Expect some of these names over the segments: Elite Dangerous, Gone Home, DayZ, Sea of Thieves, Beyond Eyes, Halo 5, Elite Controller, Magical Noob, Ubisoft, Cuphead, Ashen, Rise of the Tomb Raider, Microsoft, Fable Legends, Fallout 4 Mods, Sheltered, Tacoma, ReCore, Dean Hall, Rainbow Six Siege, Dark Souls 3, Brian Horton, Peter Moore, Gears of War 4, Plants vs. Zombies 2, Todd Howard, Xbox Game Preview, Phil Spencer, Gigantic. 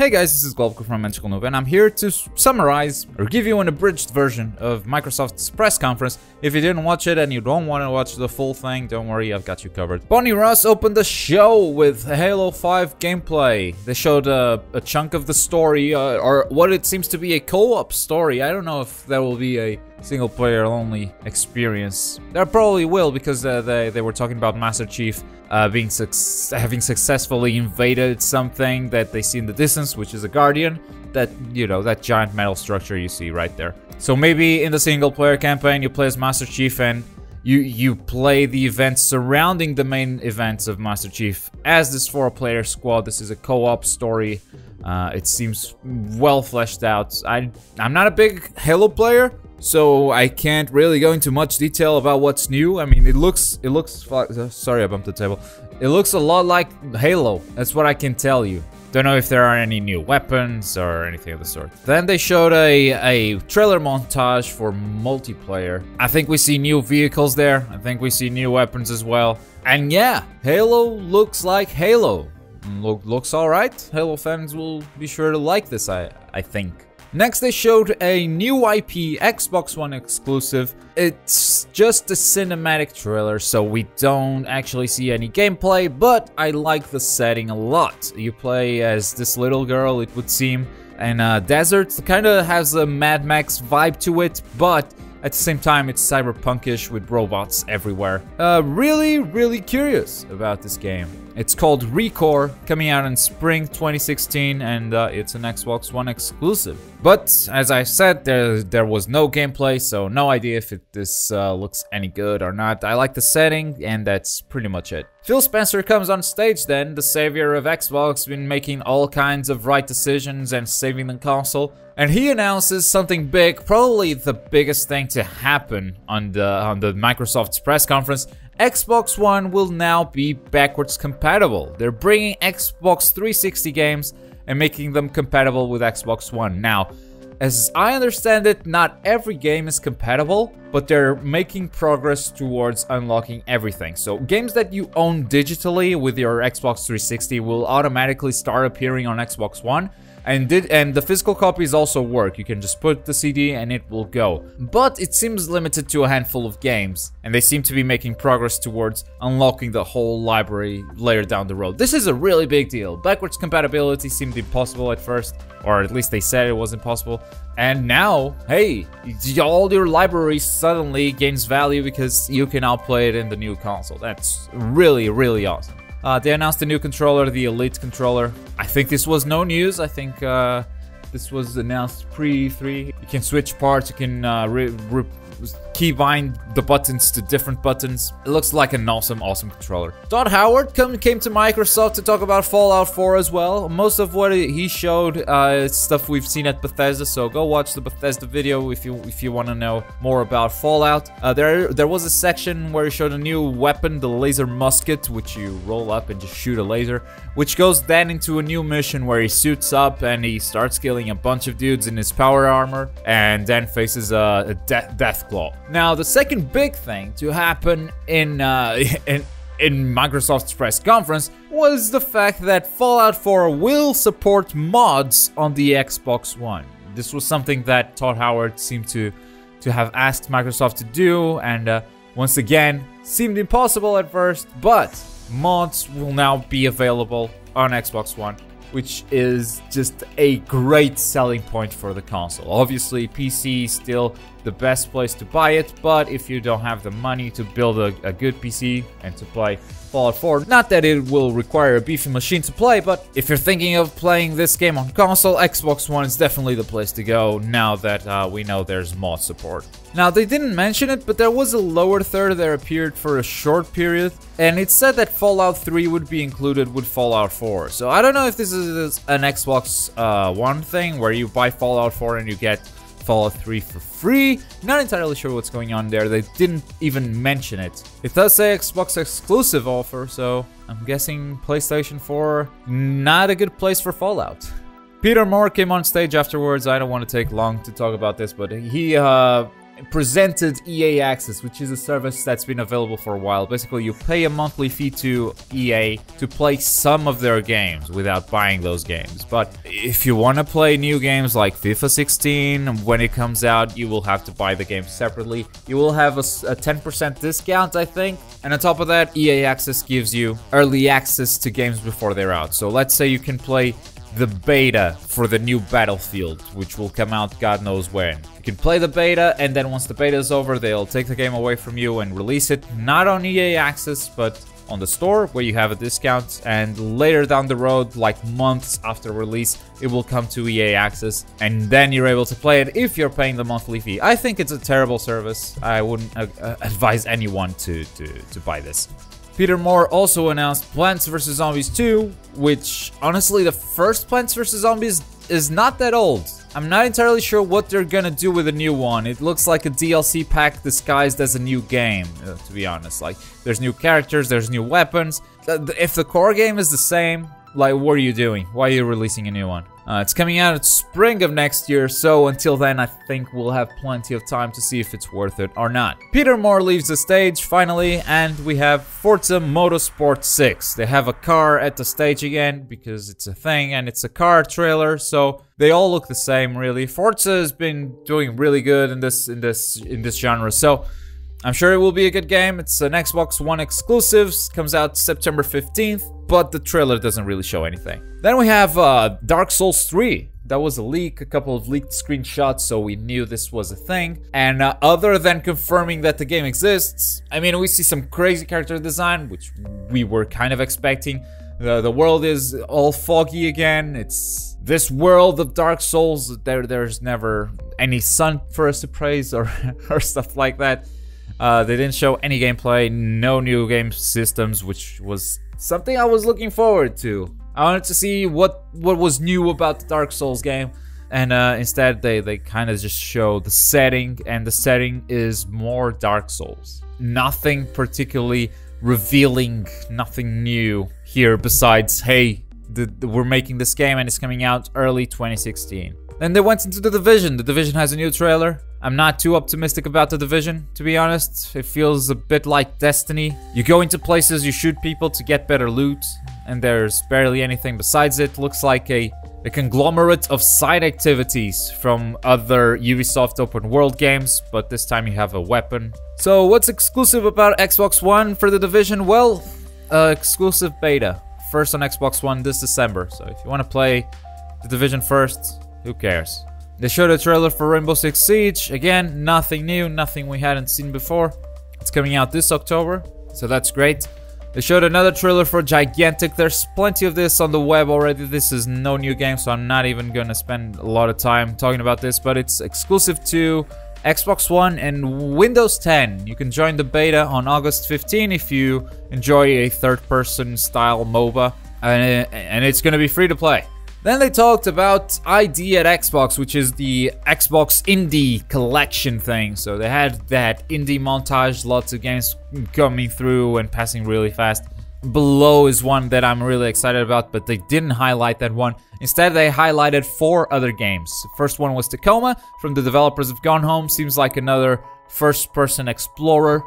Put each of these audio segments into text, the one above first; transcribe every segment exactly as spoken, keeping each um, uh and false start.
Hey guys, this is Globku from Magical Noob, and I'm here to summarize or give you an abridged version of Microsoft's press conference. If you didn't watch it and you don't want to watch the full thing, don't worry, I've got you covered. Bonnie Ross opened the show with Halo five gameplay. They showed a, a chunk of the story, uh, or what it seems to be a co-op story. I don't know if there will be a single player only experience. There probably will, because uh, they, they were talking about Master Chief uh, being suc- having successfully invaded something that they see in the distance, which is a guardian, that, you know, that giant metal structure you see right there. So maybe in the single player campaign you play as Master Chief, and you you play the events surrounding the main events of Master Chief as this four player squad. This is a co-op story. Uh, it seems well fleshed out. I, I'm not a big Halo player, so I can't really go into much detail about what's new. I mean, it looks, it looks, sorry, I bumped the table. It looks a lot like Halo. That's what I can tell you. Don't know if there are any new weapons or anything of the sort. Then they showed a, a trailer montage for multiplayer. I think we see new vehicles there. I think we see new weapons as well. And yeah, Halo looks like Halo. Look, looks alright. Halo fans will be sure to like this, I, I think. Next, they showed a new I P, Xbox One exclusive. It's just a cinematic trailer, so we don't actually see any gameplay, but I like the setting a lot. You play as this little girl, it would seem, and uh, desert kind of has a Mad Max vibe to it, but at the same time it's cyberpunkish with robots everywhere. Uh, really, really curious about this game. It's called ReCore, coming out in spring twenty sixteen, and uh, it's an Xbox One exclusive. But as I said, there there was no gameplay, so no idea if it, this uh, looks any good or not. I like the setting, and that's pretty much it. Phil Spencer comes on stage then, the savior of Xbox, been making all kinds of right decisions and saving the console. And he announces something big, probably the biggest thing to happen on the on the Microsoft's press conference. Xbox One will now be backwards compatible. They're bringing Xbox three sixty games and making them compatible with Xbox One. Now, as I understand it, not every game is compatible, but they're making progress towards unlocking everything. So games that you own digitally with your Xbox three sixty will automatically start appearing on Xbox One. And did and the physical copies also work. You can just put the C D and it will go. But it seems limited to a handful of games, and they seem to be making progress towards unlocking the whole library later down the road. This is a really big deal. Backwards compatibility seemed impossible at first, or at least they said it was impossible. And now, hey, all your library suddenly gains value because you can now play it in the new console. That's really, really awesome. Uh, they announced a new controller, the Elite Controller. I think this was no news. I think uh, this was announced pre E three. You can switch parts, you can uh, keybind the buttons to different buttons. It looks like an awesome, awesome controller. Todd Howard come, came to Microsoft to talk about Fallout four as well. Most of what he showed uh, is stuff we've seen at Bethesda, so go watch the Bethesda video if you if you want to know more about Fallout. Uh, there there was a section where he showed a new weapon, the laser musket, which you roll up and just shoot a laser, which goes then into a new mission where he suits up and he starts killing a bunch of dudes in his power armor, and then faces a, a death death claw. Now, the second big thing to happen in, uh, in in Microsoft's press conference was the fact that Fallout four will support mods on the Xbox One. This was something that Todd Howard seemed to to have asked Microsoft to do, and uh, once again seemed impossible at first. But mods will now be available on Xbox One, which is just a great selling point for the console. Obviously, P C is still the best place to buy it, but if you don't have the money to build a, a good P C and to play Fallout four, not that it will require a beefy machine to play, but if you're thinking of playing this game on console, Xbox One is definitely the place to go now that uh, we know there's mod support. Now, they didn't mention it, but there was a lower third that appeared for a short period, and it said that Fallout three would be included with Fallout four. So I don't know if this is an Xbox uh, One thing where you buy Fallout four and you get Fallout three for free. Not entirely sure what's going on there. They didn't even mention it. It does say Xbox exclusive offer, so I'm guessing PlayStation four, not a good place for Fallout. Peter Moore came on stage afterwards. I don't want to take long to talk about this, but he uh, presented E A Access, which is a service that's been available for a while. Basically, you pay a monthly fee to E A to play some of their games without buying those games. But if you want to play new games like FIFA sixteen, when it comes out, you will have to buy the game separately. You will have a ten percent discount, I think. And on top of that, E A Access gives you early access to games before they're out. So let's say you can play the beta for the new Battlefield, which will come out God knows when. You can play the beta, and then once the beta is over, they'll take the game away from you and release it, not on E A Access, but on the store, where you have a discount, and later down the road, like months after release, it will come to E A Access, and then you're able to play it if you're paying the monthly fee. I think it's a terrible service. I wouldn't uh, advise anyone to, to, to buy this. Peter Moore also announced Plants versus. Zombies two, which, honestly, the first Plants versus. Zombies is not that old. I'm not entirely sure what they're gonna do with a new one. It looks like a D L C pack disguised as a new game, uh, to be honest. Like, there's new characters, there's new weapons. If the core game is the same, like, what are you doing? Why are you releasing a new one? Uh, it's coming out in spring of next year, so until then I think we'll have plenty of time to see if it's worth it or not. Peter Moore leaves the stage, finally, and we have Forza Motorsport six. They have a car at the stage again, because it's a thing, and it's a car trailer, so they all look the same, really. Forza has been doing really good in this, in this, in this genre, so I'm sure it will be a good game. It's an Xbox One exclusive, comes out September fifteenth, but the trailer doesn't really show anything. Then we have uh, Dark Souls three. That was a leak, a couple of leaked screenshots, so we knew this was a thing. And uh, other than confirming that the game exists, I mean, we see some crazy character design, which we were kind of expecting. The, the world is all foggy again. It's this world of Dark Souls. There, there's never any sun for us to praise or, or stuff like that. Uh, they didn't show any gameplay, no new game systems, which was something I was looking forward to. I wanted to see what, what was new about the Dark Souls game, and uh, instead they, they kind of just show the setting, and the setting is more Dark Souls. Nothing particularly revealing, nothing new here besides, hey, the, the, we're making this game and it's coming out early twenty sixteen. Then they went into The Division. The Division has a new trailer. I'm not too optimistic about The Division, to be honest. It feels a bit like Destiny. You go into places, you shoot people to get better loot, and there's barely anything besides it. Looks like a, a conglomerate of side activities from other Ubisoft open world games, but this time you have a weapon. So what's exclusive about Xbox One for The Division? Well, uh, exclusive beta. First on Xbox One this December, so if you want to play The Division first, who cares? They showed a trailer for Rainbow Six Siege. Again, nothing new, nothing we hadn't seen before. It's coming out this October, so that's great. They showed another trailer for Gigantic. There's plenty of this on the web already. This is no new game, so I'm not even gonna spend a lot of time talking about this, but it's exclusive to Xbox One and Windows ten. You can join the beta on August fifteenth if you enjoy a third-person style MOBA, and it's gonna be free to play. Then they talked about I D at Xbox, which is the Xbox indie collection thing. So they had that indie montage, lots of games coming through and passing really fast. Below is one that I'm really excited about, but they didn't highlight that one. Instead, they highlighted four other games. The first one was Tacoma, from the developers of Gone Home. Seems like another first-person explorer,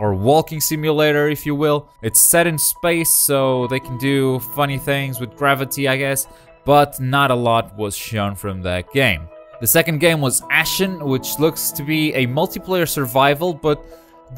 or walking simulator, if you will. It's set in space, so they can do funny things with gravity, I guess. But not a lot was shown from that game. The second game was Ashen, which looks to be a multiplayer survival, but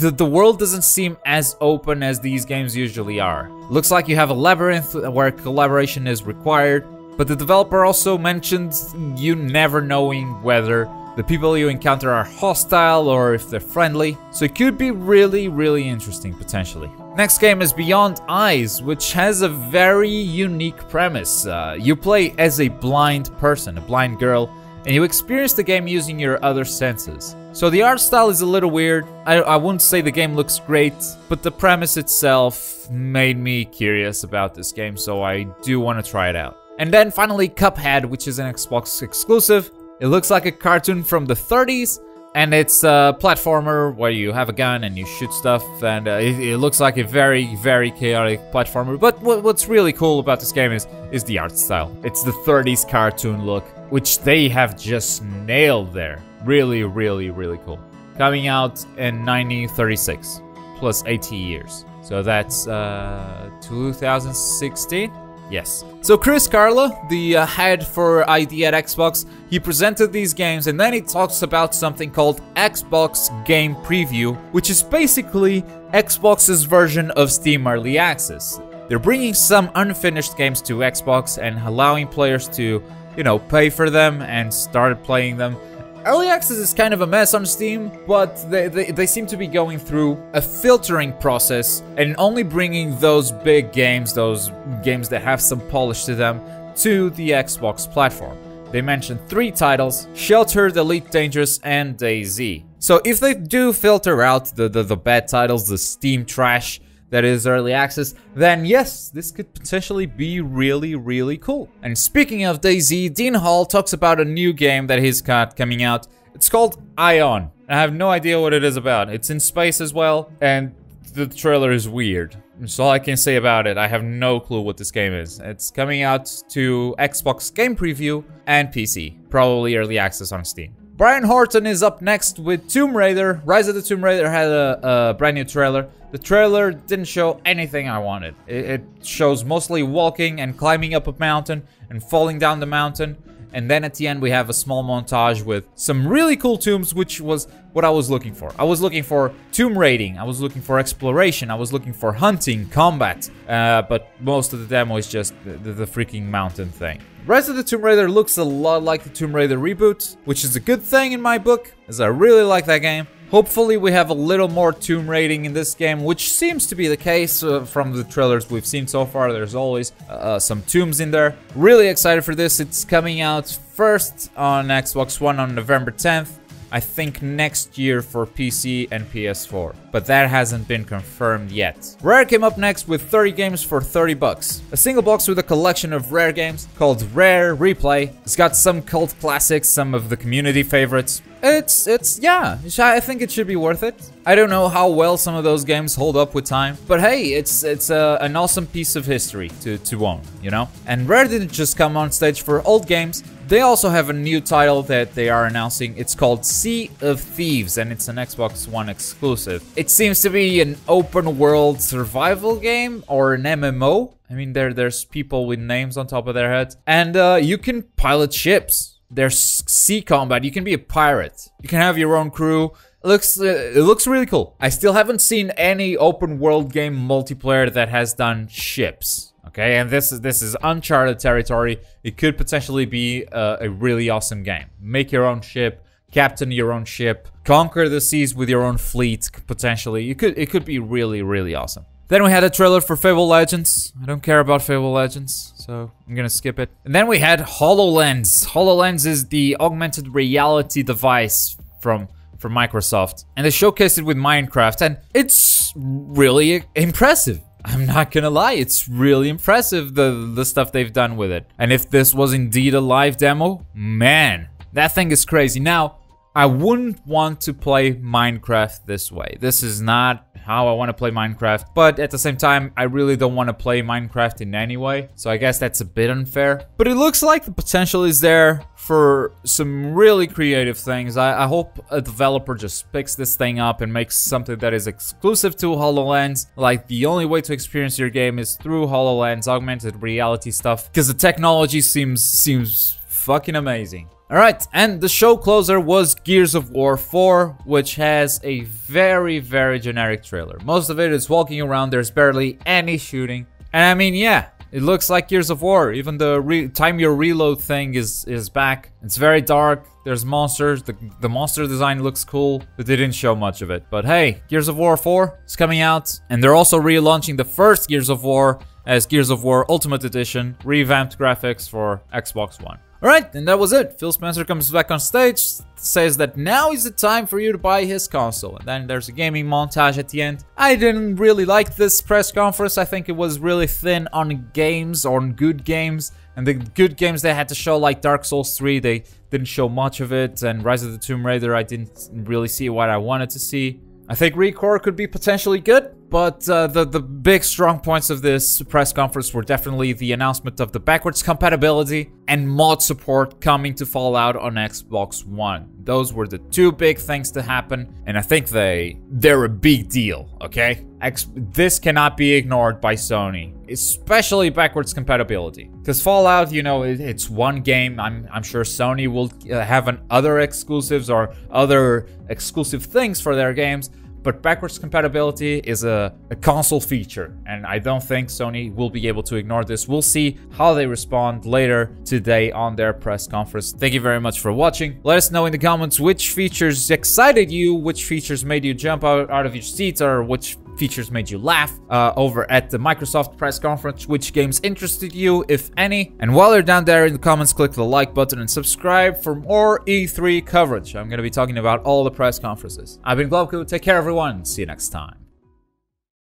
the, the world doesn't seem as open as these games usually are. Looks like you have a labyrinth where collaboration is required, but the developer also mentioned you never knowing whether the people you encounter are hostile or if they're friendly, so it could be really, really interesting potentially. Next game is Beyond Eyes, which has a very unique premise. Uh, you play as a blind person, a blind girl, and you experience the game using your other senses. So the art style is a little weird. I, I wouldn't say the game looks great, but the premise itself made me curious about this game, so I do want to try it out. And then finally Cuphead, which is an Xbox exclusive. It looks like a cartoon from the thirties. And it's a platformer where you have a gun and you shoot stuff, and uh, it, it looks like a very, very chaotic platformer. But what, what's really cool about this game is, is the art style. It's the thirties cartoon look, which they have just nailed there. Really, really, really cool. coming out in nineteen thirty-six, plus eighty years. So that's uh, two thousand sixteen? Yes. So Chris Carla, the uh, head for I D at Xbox, he presented these games and then he talks about something called Xbox Game Preview, which is basically Xbox's version of Steam Early Access. They're bringing some unfinished games to Xbox and allowing players to, you know, pay for them and start playing them. Early Access is kind of a mess on Steam, but they, they, they seem to be going through a filtering process and only bringing those big games, those games that have some polish to them, to the Xbox platform. They mentioned three titles, Sheltered, Elite Dangerous, and DayZ. So if they do filter out the, the, the bad titles, the Steam trash that is Early Access, then yes, this could potentially be really, really cool. And speaking of DayZ, Dean Hall talks about a new game that he's got coming out. It's called Ion. I have no idea what it is about. It's in space as well, and the trailer is weird. That's all I can say about it. I have no clue what this game is. It's coming out to Xbox Game Preview and P C, probably Early Access on Steam. Brian Horton is up next with Tomb Raider. Rise of the Tomb Raider had a, a brand new trailer. The trailer didn't show anything I wanted. It, it shows mostly walking and climbing up a mountain and falling down the mountain. And then at the end we have a small montage with some really cool tombs, which was what I was looking for. I was looking for tomb raiding, I was looking for exploration, I was looking for hunting, combat. Uh, but most of the demo is just the, the, the freaking mountain thing. Rise of the Tomb Raider looks a lot like the Tomb Raider reboot, which is a good thing in my book, as I really like that game. Hopefully we have a little more tomb raiding in this game, which seems to be the case uh, from the trailers we've seen so far. There's always uh, some tombs in there. Really excited for this. It's coming out first on Xbox One on November tenth. I think next year for P C and P S four, but that hasn't been confirmed yet. Rare came up next with thirty games for thirty bucks. A single box with a collection of Rare games called Rare Replay. It's got some cult classics, some of the community favorites. It's, it's, yeah, I think it should be worth it. I don't know how well some of those games hold up with time, but hey, it's it's a, an awesome piece of history to, to own, you know? And Rare didn't just come on stage for old games. They also have a new title that they are announcing. It's called Sea of Thieves, and it's an Xbox One exclusive. It seems to be an open world survival game or an M M O. I mean, there there's people with names on top of their heads. And uh, you can pilot ships. There's sea combat. You can be a pirate. You can have your own crew. It looks, uh, it looks really cool. I still haven't seen any open world game multiplayer that has done ships. Okay, and this is this is uncharted territory. It could potentially be uh, a really awesome game. Make your own ship, captain your own ship, conquer the seas with your own fleet. Potentially, it could it could be really really awesome. Then we had a trailer for Fable Legends. I don't care about Fable Legends, so I'm gonna skip it. And then we had HoloLens. HoloLens is the augmented reality device from from Microsoft, and they showcased it with Minecraft, and it's really impressive. I'm not gonna lie, it's really impressive, the, the stuff they've done with it. And if this was indeed a live demo, man, that thing is crazy. Now, I wouldn't want to play Minecraft this way. This is not how I want to play Minecraft, but at the same time, I really don't want to play Minecraft in any way, so I guess that's a bit unfair. But it looks like the potential is there for some really creative things. I, I hope a developer just picks this thing up and makes something that is exclusive to HoloLens. Like, the only way to experience your game is through HoloLens, augmented reality stuff, because the technology seems seems fucking amazing. Alright, and the show closer was Gears of War four, which has a very, very generic trailer. Most of it is walking around, there's barely any shooting. And I mean, yeah, it looks like Gears of War. Even the re time your reload thing is, is back. It's very dark, there's monsters, the, the monster design looks cool, but they didn't show much of it. But hey, Gears of War four is coming out, and they're also relaunching the first Gears of War as Gears of War Ultimate Edition, revamped graphics for Xbox One. Alright, and that was it. Phil Spencer comes back on stage, says that now is the time for you to buy his console. And then there's a gaming montage at the end. I didn't really like this press conference. I think it was really thin on games, on good games. And the good games they had to show, like Dark Souls three, they didn't show much of it. And Rise of the Tomb Raider, I didn't really see what I wanted to see. I think ReCore could be potentially good, but uh, the, the big strong points of this press conference were definitely the announcement of the backwards compatibility and mod support coming to Fallout on Xbox One. Those were the two big things to happen, and I think they, they're a big deal, okay? Ex this cannot be ignored by Sony, especially backwards compatibility. Because Fallout, you know, it, it's one game. I'm, I'm sure Sony will uh, have an other exclusives or other exclusive things for their games, but backwards compatibility is a, a console feature, and I don't think Sony will be able to ignore this. We'll see how they respond later today on their press conference. Thank you very much for watching. Let us know in the comments which features excited you, which features made you jump out, out of your seats, or which features made you laugh uh, over at the Microsoft press conference, which games interested you, if any. And while you're down there in the comments, click the like button and subscribe for more E three coverage. I'm going to be talking about all the press conferences. I've been Globku. Take care, everyone. See you next time.